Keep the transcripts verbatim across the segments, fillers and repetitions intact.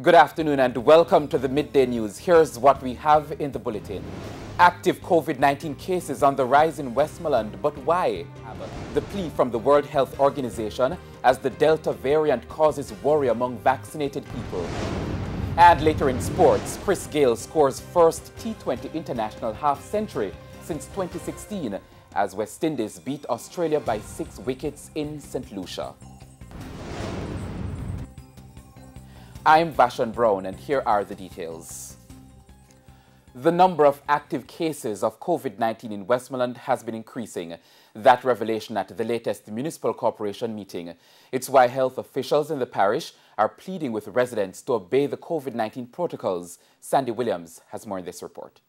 Good afternoon and welcome to the Midday News. Here's what we have in the bulletin. Active COVID nineteen cases on the rise in Westmoreland, but why? The plea from the World Health Organization as the Delta variant causes worry among vaccinated people. And later in sports, Chris Gayle scores first T twenty international half-century since twenty sixteen as West Indies beat Australia by six wickets in Saint Lucia. I'm Vashon Brown and here are the details. The number of active cases of COVID nineteen in Westmoreland has been increasing. That revelation at the latest Municipal Corporation meeting. It's why health officials in the parish are pleading with residents to obey the COVID nineteen protocols. Sandy Williams has more in this report.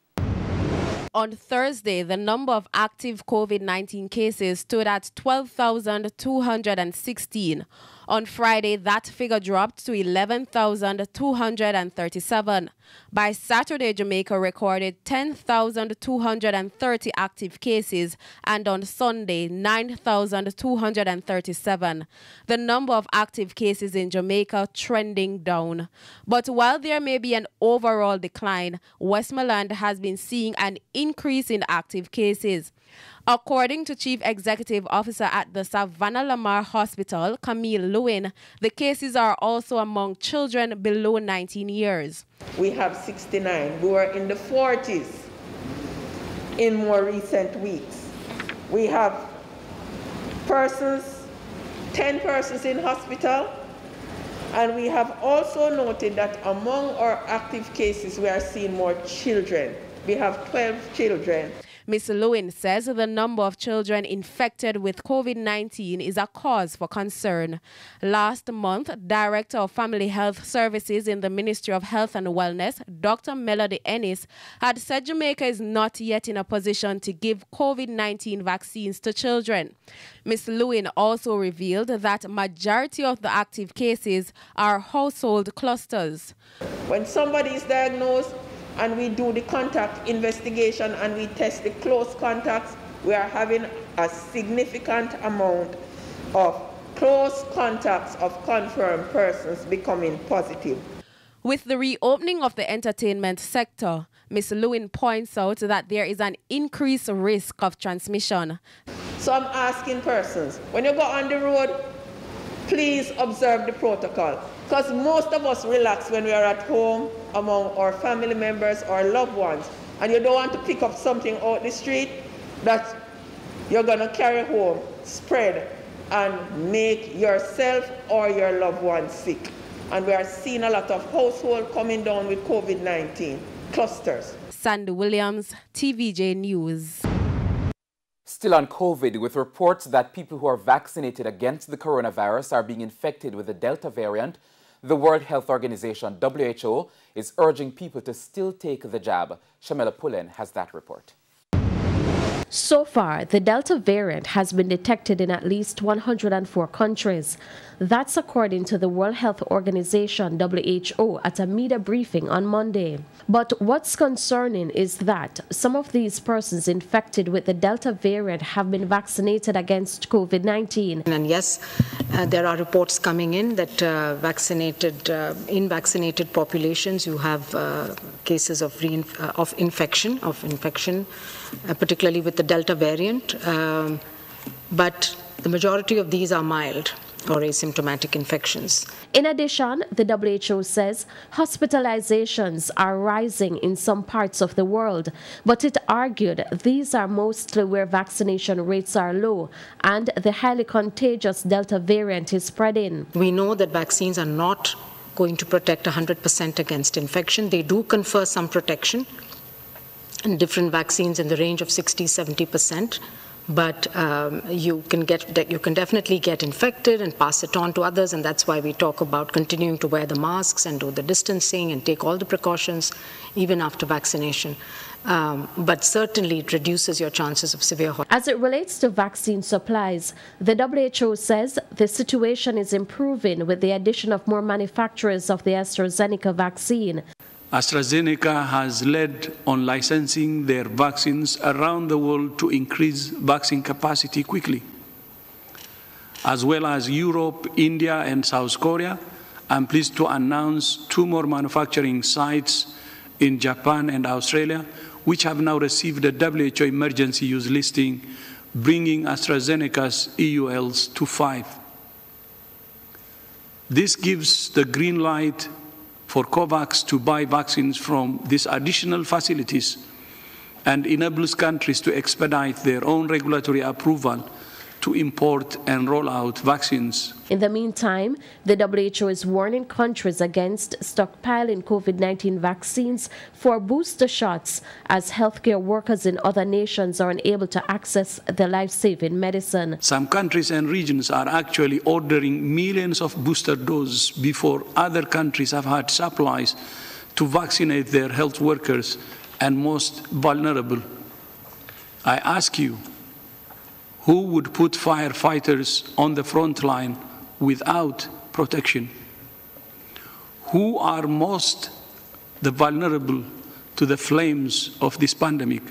On Thursday, the number of active COVID nineteen cases stood at twelve thousand two hundred sixteen. On Friday, that figure dropped to eleven thousand two hundred thirty-seven. By Saturday, Jamaica recorded ten thousand two hundred thirty active cases, and on Sunday, nine thousand two hundred thirty-seven. The number of active cases in Jamaica trending down. But while there may be an overall decline, Westmoreland has been seeing an increase in active cases. According to Chief Executive Officer at the Savannah Lamar Hospital, Camille Lewin, the cases are also among children below nineteen years. We have sixty-nine who are in the forties in more recent weeks. We have persons, ten persons in hospital, and we have also noted that among our active cases, we are seeing more children. We have twelve children. Miz Lewin says the number of children infected with COVID nineteen is a cause for concern. Last month, Director of Family Health Services in the Ministry of Health and Wellness, Doctor Melody Ennis, had said Jamaica is not yet in a position to give COVID nineteen vaccines to children. Miz Lewin also revealed that majority of the active cases are household clusters. When somebody is diagnosed, and we do the contact investigation and we test the close contacts, we are having a significant amount of close contacts of confirmed persons becoming positive. With the reopening of the entertainment sector, Miz Lewin points out that there is an increased risk of transmission. So I'm asking persons, when you go on the road, please observe the protocol, because most of us relax when we are at home among our family members or loved ones, and you don't want to pick up something out the street that you're going to carry home, spread, and make yourself or your loved ones sick. And we are seeing a lot of households coming down with COVID nineteen clusters. Sandy Williams, T V J News. Still on COVID, with reports that people who are vaccinated against the coronavirus are being infected with the Delta variant, the World Health Organization, W H O, is urging people to still take the jab. Shamela Pullen has that report. So far, the Delta variant has been detected in at least one hundred four countries. That's according to the World Health Organization, W H O, at a media briefing on Monday. But what's concerning is that some of these persons infected with the Delta variant have been vaccinated against COVID nineteen. And yes, uh, there are reports coming in that uh, vaccinated, uh, in vaccinated populations, you have uh, cases of, reinf uh, of infection, of infection, uh, particularly with the Delta variant, um, but the majority of these are mild or asymptomatic infections. In addition, the W H O says hospitalizations are rising in some parts of the world, but it argued these are mostly where vaccination rates are low and the highly contagious Delta variant is spreading. We know that vaccines are not going to protect one hundred percent against infection. They do confer some protection, and different vaccines in the range of sixty to seventy percent, but um, you can get you can definitely get infected and pass it on to others, and that's why we talk about continuing to wear the masks and do the distancing and take all the precautions even after vaccination. Um, but certainly it reduces your chances of severe hospital. As it relates to vaccine supplies, the W H O says the situation is improving with the addition of more manufacturers of the AstraZeneca vaccine. AstraZeneca has led on licensing their vaccines around the world to increase vaccine capacity quickly. As well as Europe, India, and South Korea I'm pleased to announce two more manufacturing sites in Japan and Australia, which have now received a W H O emergency use listing, bringing AstraZeneca's E U Ls to five. This gives the green light for COVAX to buy vaccines from these additional facilities and enables countries to expedite their own regulatory approval to import and roll out vaccines. In the meantime, the W H O is warning countries against stockpiling COVID nineteen vaccines for booster shots, as healthcare workers in other nations are unable to access the life-saving medicine. Some countries and regions are actually ordering millions of booster doses before other countries have had supplies to vaccinate their health workers and most vulnerable. I ask you, who would put firefighters on the front line without protection? Who are most the vulnerable to the flames of this pandemic?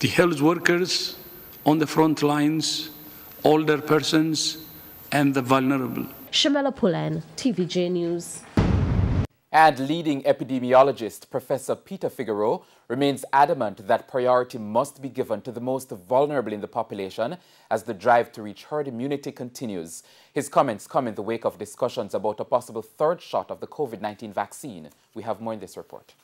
The health workers on the front lines, older persons, and the vulnerable. Shamela Pullen, T V J News. And leading epidemiologist Professor Peter Figueroa remains adamant that priority must be given to the most vulnerable in the population as the drive to reach herd immunity continues. His comments come in the wake of discussions about a possible third shot of the COVID nineteen vaccine. We have more in this report.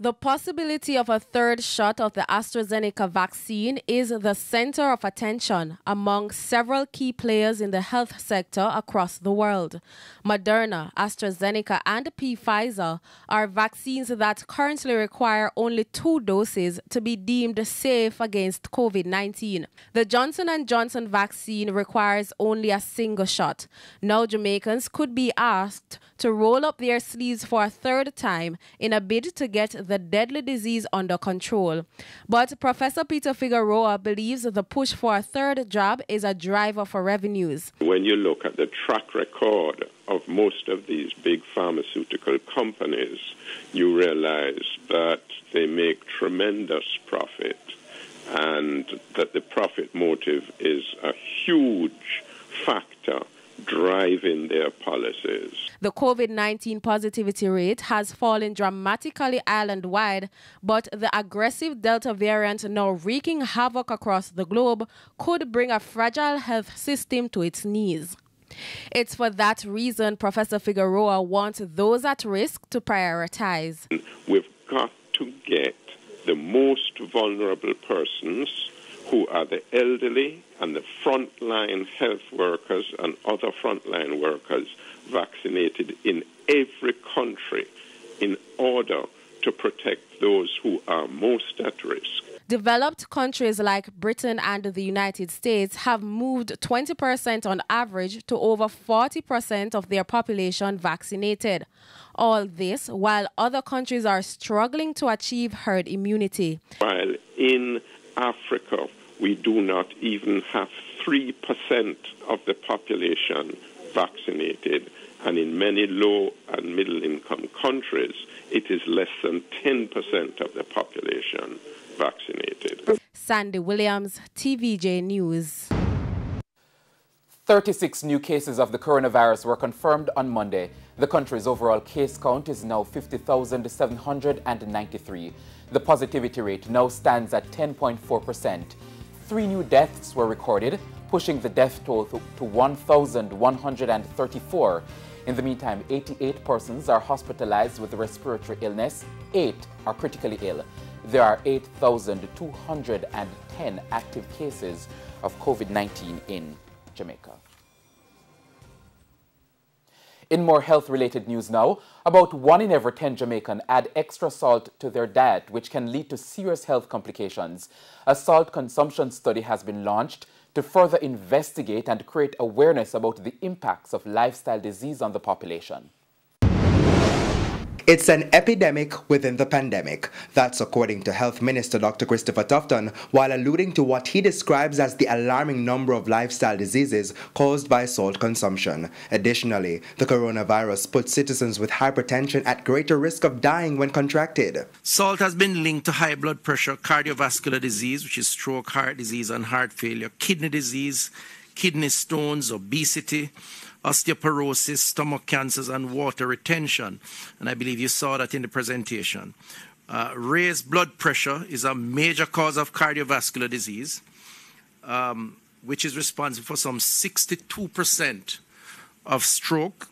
The possibility of a third shot of the AstraZeneca vaccine is the center of attention among several key players in the health sector across the world. Moderna, AstraZeneca, and Pfizer are vaccines that currently require only two doses to be deemed safe against COVID nineteen. The Johnson and Johnson vaccine requires only a single shot. Now Jamaicans could be asked to roll up their sleeves for a third time in a bid to get the deadly disease under control. But Professor Peter Figueroa believes the push for a third jab is a driver for revenues. When you look at the track record of most of these big pharmaceutical companies, you realize that they make tremendous profit and that the profit motive is a huge factor driving their policies. The COVID nineteen positivity rate has fallen dramatically island-wide, but the aggressive Delta variant now wreaking havoc across the globe could bring a fragile health system to its knees. It's for that reason Professor Figueroa wants those at risk to prioritize. We've got to get the most vulnerable persons, who are the elderly and the frontline health workers and other frontline workers, vaccinated in every country in order to protect those who are most at risk. Developed countries like Britain and the United States have moved twenty percent on average to over forty percent of their population vaccinated. All this while other countries are struggling to achieve herd immunity. While in Africa, we do not even have three percent of the population vaccinated, and in many low and middle-income countries, it is less than ten percent of the population vaccinated. Sandy Williams, T V J News. thirty-six new cases of the coronavirus were confirmed on Monday. The country's overall case count is now fifty thousand seven hundred ninety-three. The positivity rate now stands at ten point four percent. Three new deaths were recorded, pushing the death toll to one thousand one hundred thirty-four. In the meantime, eighty-eight persons are hospitalized with respiratory illness. Eight are critically ill. There are eight thousand two hundred ten active cases of COVID nineteen in Jamaica. In more health-related news now, about one in every ten Jamaican add extra salt to their diet, which can lead to serious health complications. A salt consumption study has been launched to further investigate and create awareness about the impacts of lifestyle disease on the population. It's an epidemic within the pandemic. That's according to Health Minister Doctor Christopher Tufton, while alluding to what he describes as the alarming number of lifestyle diseases caused by salt consumption. Additionally, the coronavirus puts citizens with hypertension at greater risk of dying when contracted. Salt has been linked to high blood pressure, cardiovascular disease, which is stroke, heart disease, and heart failure, kidney disease, kidney stones, obesity, osteoporosis, stomach cancers, and water retention. And I believe you saw that in the presentation. Uh, raised blood pressure is a major cause of cardiovascular disease, um, which is responsible for some sixty-two percent of stroke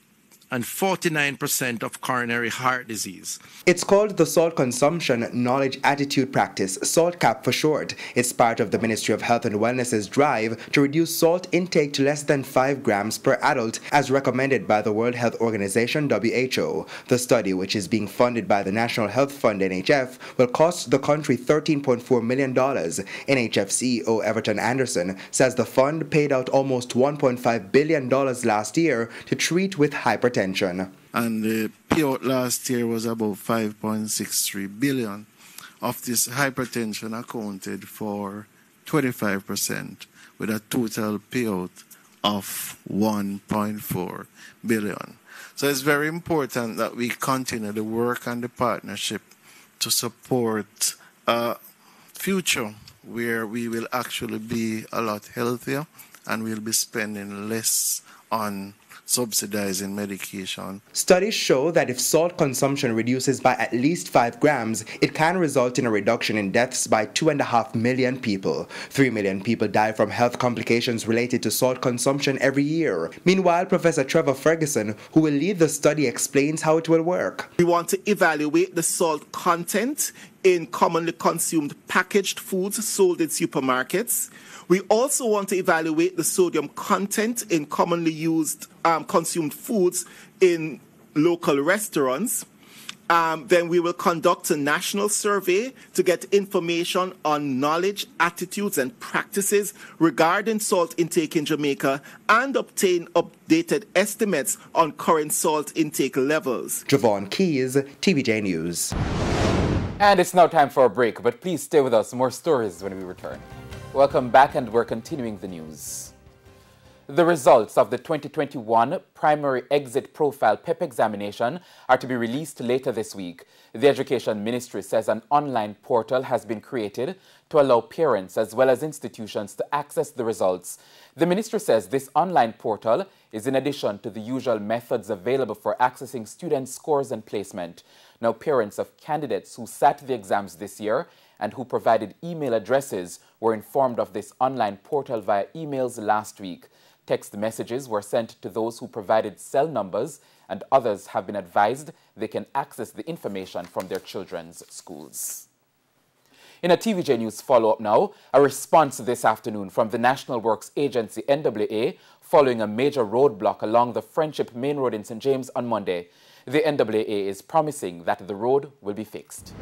and forty-nine percent of coronary heart disease. It's called the Salt Consumption Knowledge Attitude Practice, SALT CAP for short. It's part of the Ministry of Health and Wellness's drive to reduce salt intake to less than five grams per adult, as recommended by the World Health Organization, W H O. The study, which is being funded by the National Health Fund, N H F, will cost the country thirteen point four million dollars. N H F C E O Everton Anderson says the fund paid out almost one point five billion dollars last year to treat with hypertension. And the payout last year was about five point six three billion dollars. Of this, hypertension accounted for twenty-five percent, with a total payout of one point four billion dollars. So it's very important that we continue the work and the partnership to support a future where we will actually be a lot healthier and we'll be spending less on subsidizing medication. Studies show that if salt consumption reduces by at least five grams, it can result in a reduction in deaths by two point five million people. three million people die from health complications related to salt consumption every year. Meanwhile, Professor Trevor Ferguson, who will lead the study, explains how it will work. We want to evaluate the salt content in commonly consumed packaged foods sold in supermarkets. We also want to evaluate the sodium content in commonly used um, consumed foods in local restaurants. Um, then we will conduct a national survey to get information on knowledge, attitudes, and practices regarding salt intake in Jamaica and obtain updated estimates on current salt intake levels. Javon Keys, T V J News. And it's now time for a break, but please stay with us. More stories when we return. Welcome back, and we're continuing the news. The results of the twenty twenty-one Primary Exit Profile P E P examination are to be released later this week. The Education Ministry says an online portal has been created to allow parents as well as institutions to access the results. The ministry says this online portal is in addition to the usual methods available for accessing student scores and placement. Now, parents of candidates who sat the exams this year and who provided email addresses were informed of this online portal via emails last week. Text messages were sent to those who provided cell numbers, and others have been advised they can access the information from their children's schools. In a T V J News follow-up now, a response this afternoon from the National Works Agency, N W A, following a major roadblock along the Friendship Main Road in Saint James on Monday. The N W A is promising that the road will be fixed.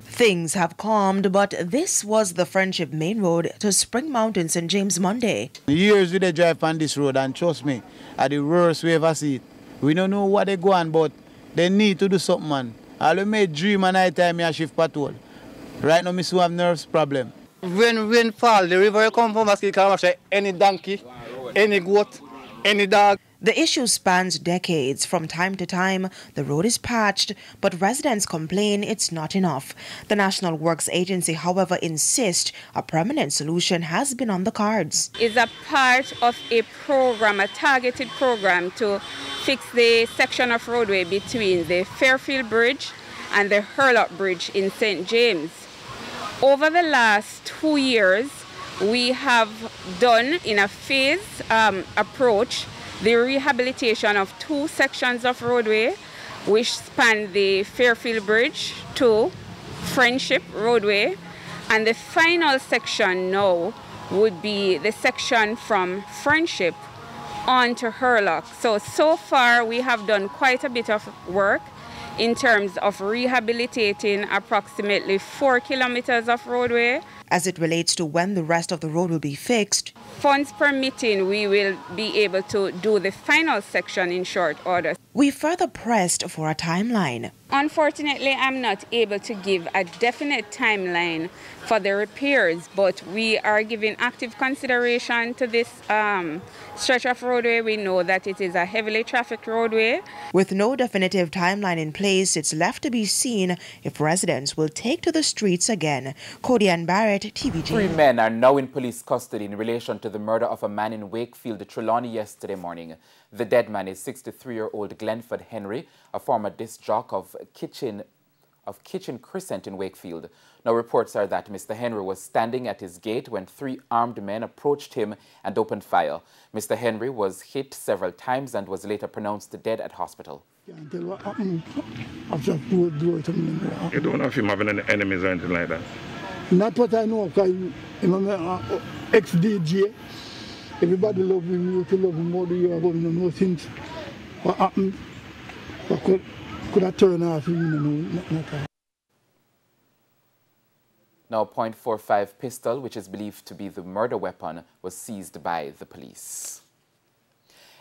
Things have calmed, but this was the Friendship Main Road to Spring Mountain, Saint James, Monday. Years we drive on this road, and trust me, at the worst we ever see it. We don't know what they go on, but they need to do something, man. I may dream at night time I shift patrol. Right now, I still have nerves problem. When rain falls, the river comes from us, you can capture any donkey, any goat, any dog. The issue spans decades. From time to time, the road is patched, but residents complain it's not enough. The National Works Agency, however, insists a permanent solution has been on the cards. It's a part of a program, a targeted program, to fix the section of roadway between the Fairfield Bridge and the Hurlock Bridge in Saint James. Over the last two years, we have done, in a phase um, approach, the rehabilitation of two sections of roadway which span the Fairfield Bridge to Friendship Roadway, and the final section now would be the section from Friendship on to Hurlock. So, so far we have done quite a bit of work in terms of rehabilitating approximately four kilometers of roadway. As it relates to when the rest of the road will be fixed, funds permitting, we will be able to do the final section in short order. We further pressed for a timeline. Unfortunately, I'm not able to give a definite timeline for the repairs, but we are giving active consideration to this um, stretch of roadway. We know that it is a heavily trafficked roadway. With no definitive timeline in place, it's left to be seen if residents will take to the streets again. Cody Ann Barrett, T V G. Three men are now in police custody in relation to the murder of a man in Wakefield, Trelawney, yesterday morning. The dead man is sixty-three-year-old Glenford Henry, a former disc jock of Kitchen of Kitchen Crescent in Wakefield. Now, reports are that Mister Henry was standing at his gate when three armed men approached him and opened fire. Mister Henry was hit several times and was later pronounced dead at hospital. I don't know if him having any enemies or anything like that. Not what I know, because I'm an ex-D J. Everybody loves him, you to love him more than you are going to know since what happened. Could I turn off? Now, a point four five pistol, which is believed to be the murder weapon, was seized by the police.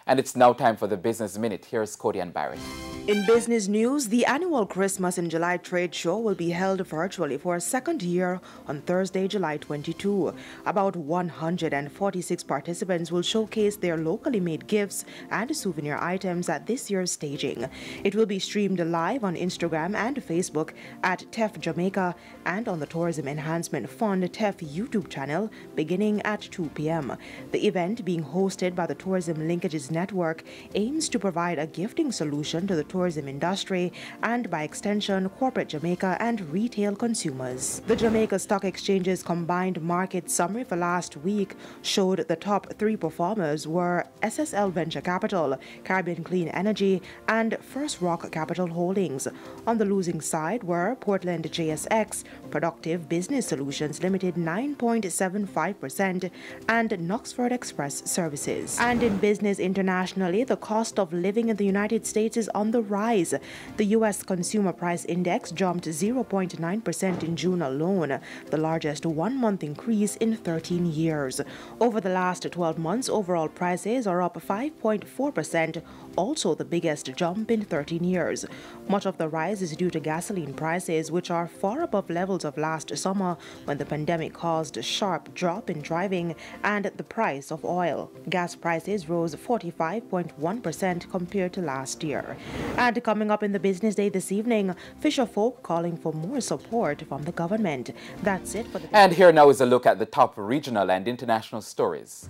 And it's now time for the Business Minute. Here's Cody Ann Barrett. In business news, the annual Christmas in July trade show will be held virtually for a second year on Thursday, July twenty-second. About one hundred forty-six participants will showcase their locally made gifts and souvenir items at this year's staging. It will be streamed live on Instagram and Facebook at T E F Jamaica and on the Tourism Enhancement Fund T E F YouTube channel beginning at two p m The event, being hosted by the Tourism Linkages Network, aims to provide a gifting solution to the tourism industry and, by extension, corporate Jamaica and retail consumers. The Jamaica Stock Exchange's combined market summary for last week showed the top three performers were S S L Venture Capital, Caribbean Clean Energy, and First Rock Capital Holdings. On the losing side were Portland J S X, Productive Business Solutions Limited nine point seven five percent, and Knoxford Express Services. And in business internationally, the cost of living in the United States is on the rise. The U S Consumer Price Index jumped zero point nine percent in June alone, the largest one-month increase in thirteen years. Over the last twelve months, overall prices are up five point four percent, also the biggest jump in thirteen years. Much of the rise is due to gasoline prices, which are far above levels of last summer when the pandemic caused a sharp drop in driving and the price of oil. Gas prices rose forty-five point one percent compared to last year. And coming up in the business day this evening, Fisher Folk calling for more support from the government. That's it for the... And here now is a look at the top regional and international stories.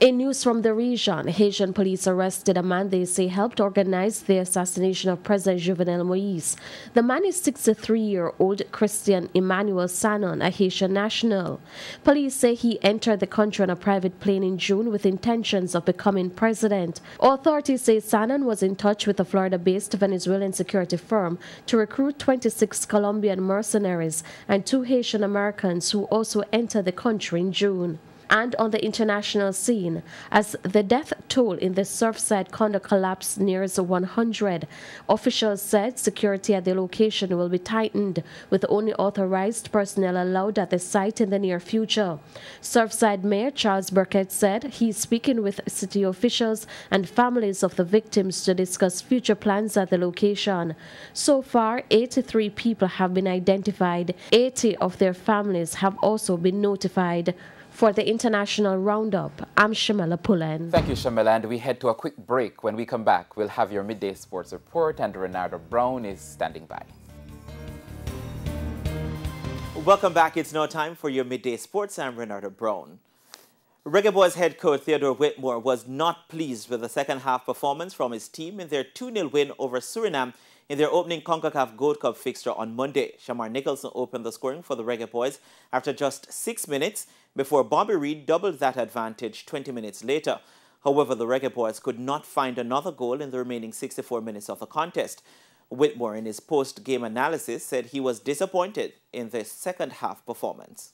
In news from the region, Haitian police arrested a man they say helped organize the assassination of President Jovenel Moïse. The man is sixty-three-year-old Christian Emmanuel Sanon, a Haitian national. Police say he entered the country on a private plane in June with intentions of becoming president. Authorities say Sanon was in touch with a Florida-based Venezuelan security firm to recruit twenty-six Colombian mercenaries and two Haitian Americans who also entered the country in June. And on the international scene, as the death toll in the Surfside condo collapse nears one hundred, officials said security at the location will be tightened, with only authorized personnel allowed at the site in the near future. Surfside Mayor Charles Burkett said he's speaking with city officials and families of the victims to discuss future plans at the location. So far, eighty-three people have been identified. eighty of their families have also been notified. For the international roundup, I'm Shamela Pullen. Thank you, Shamela. And we head to a quick break. When we come back, we'll have your midday sports report, and Renardo Brown is standing by. Welcome back. It's now time for your midday sports. I'm Renardo Brown. Reggae Boys head coach Theodore Whitmore was not pleased with the second half performance from his team in their two nil win over Suriname in their opening CONCACAF Gold Cup fixture on Monday. Shamar Nicholson opened the scoring for the Reggae Boys after just six minutes before Bobby Reed doubled that advantage twenty minutes later. However, the Reggae Boys could not find another goal in the remaining sixty-four minutes of the contest. Whitmore, in his post-game analysis, said he was disappointed in the second half performance.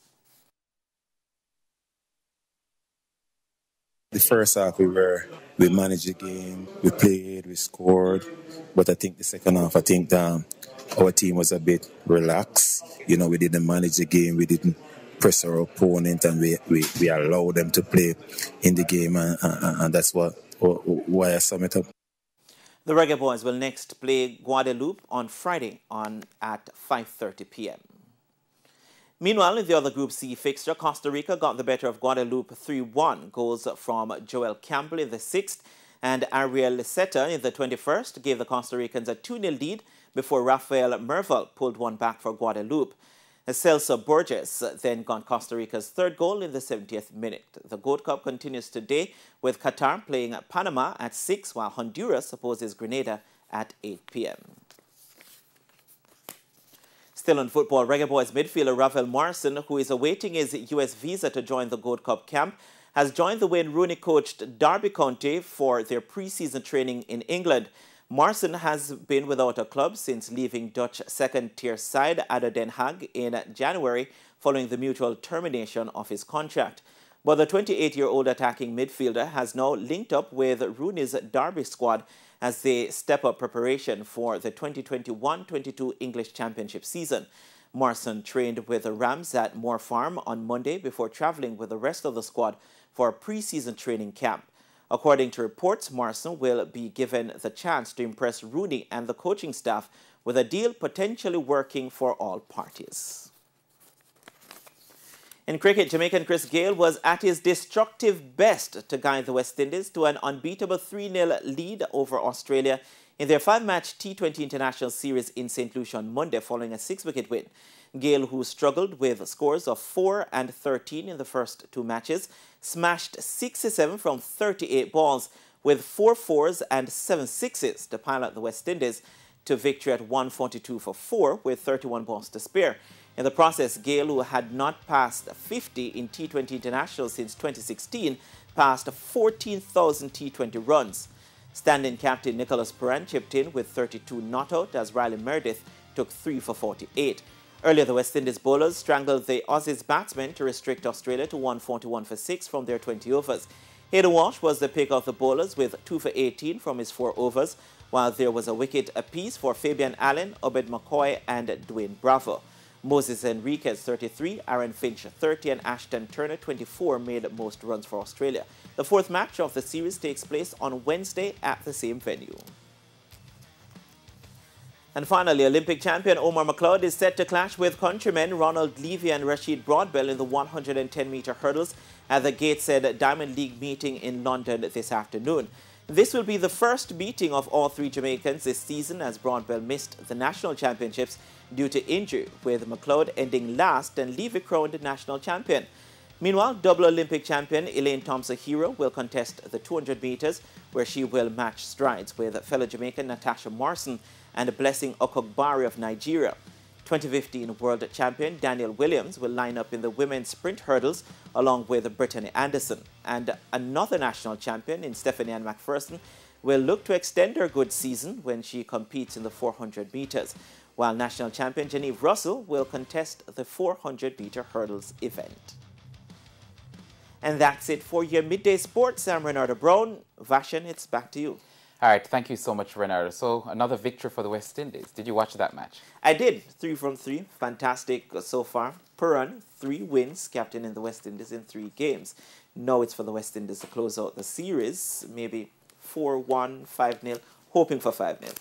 The first half we were, we managed the game, we played, we scored. But I think the second half, I think um, our team was a bit relaxed. You know, we didn't manage the game, we didn't press our opponent, and we, we, we allowed them to play in the game, and, and, and that's what, why I sum it up. The Reggae Boys will next play Guadeloupe on Friday on at five thirty p m Meanwhile, in the other Group C fixture, Costa Rica got the better of Guadeloupe three one. Goals from Joel Campbell in the sixth and Ariel Liceta in the twenty-first gave the Costa Ricans a two nil lead before Rafael Merval pulled one back for Guadeloupe. Celso Borges then got Costa Rica's third goal in the seventieth minute. The Gold Cup continues today with Qatar playing Panama at six while Honduras opposes Grenada at eight p m Still on football, Reggae Boys midfielder Rafael Morrison, who is awaiting his U S visa to join the Gold Cup camp, has joined the Wayne Rooney-coached Derby County for their pre-season training in England. Morrison has been without a club since leaving Dutch second-tier side A D O Den Haag in January following the mutual termination of his contract. But the twenty-eight-year-old attacking midfielder has now linked up with Rooney's Derby squad as they step up preparation for the twenty twenty-one twenty-two English Championship season. Morrison trained with the Rams at Moor Farm on Monday before travelling with the rest of the squad for a pre-season training camp. According to reports, Morrison will be given the chance to impress Rooney and the coaching staff with a deal potentially working for all parties. In cricket, Jamaican Chris Gayle was at his destructive best to guide the West Indies to an unbeatable three nil lead over Australia in their five-match T twenty International Series in Saint Lucia on Monday following a six-wicket win. Gayle, who struggled with scores of four and thirteen in the first two matches, smashed sixty-seven from thirty-eight balls with four fours and seven sixes to pile out the West Indies to victory at one forty-two for four with thirty-one balls to spare. In the process, Gayle, who had not passed fifty in T twenty International since twenty sixteen, passed fourteen thousand T twenty runs. Stand-in captain Nicholas Perrin chipped in with thirty-two not out as Riley Meredith took three for forty-eight. Earlier, the West Indies bowlers strangled the Aussies batsmen to restrict Australia to one forty-one for six from their twenty overs. Hayden Walsh was the pick of the bowlers with two for eighteen from his four overs, while there was a wicket apiece for Fabian Allen, Obed McCoy and Dwayne Bravo. Moses Henriquez, thirty-three, Aaron Finch, thirty, and Ashton Turner, twenty-four, made most runs for Australia. The fourth match of the series takes place on Wednesday at the same venue. And finally, Olympic champion Omar McLeod is set to clash with countrymen Ronald Levy and Rashid Broadbell in the one hundred ten meter hurdles at the Gateshead Diamond League meeting in London this afternoon. This will be the first meeting of all three Jamaicans this season as Broadbell missed the national championships due to injury, with McLeod ending last and Levy crowned national champion. Meanwhile, double Olympic champion Elaine Thompson-Hero will contest the two hundred meters, where she will match strides with fellow Jamaican Natasha Morrison and Blessing Okogbari of Nigeria. twenty fifteen world champion Danielle Williams will line up in the women's sprint hurdles along with Brittany Anderson. And another national champion in Stephanie Ann McPherson will look to extend her good season when she competes in the four hundred meters, while national champion Genevieve Russell will contest the four hundred meter hurdles event. And that's it for your Midday Sports. I'm Renata Brown. Vashon, it's back to you. All right, thank you so much, Renata. So, another victory for the West Indies. Did you watch that match? I did. Three from three. Fantastic so far. Perrin, three wins, captain in the West Indies in three games. Now it's for the West Indies to close out the series. Maybe four one, five nil, hoping for five nil.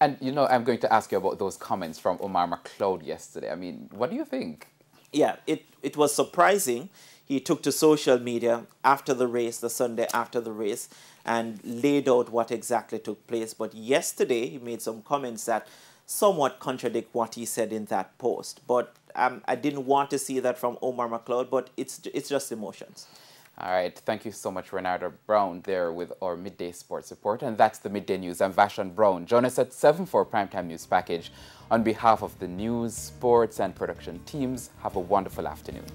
And, you know, I'm going to ask you about those comments from Omar McLeod yesterday. I mean, what do you think? Yeah, it, it was surprising. He took to social media after the race, the Sunday after the race, and laid out what exactly took place. But yesterday, he made some comments that somewhat contradict what he said in that post. But um, I didn't want to see that from Omar McLeod, but it's, it's just emotions. All right. Thank you so much, Renata Brown, there with our Midday Sports Report. And that's the Midday News. I'm Vashon Brown. Join us at seven for a Primetime News Package. On behalf of the news, sports, and production teams, have a wonderful afternoon.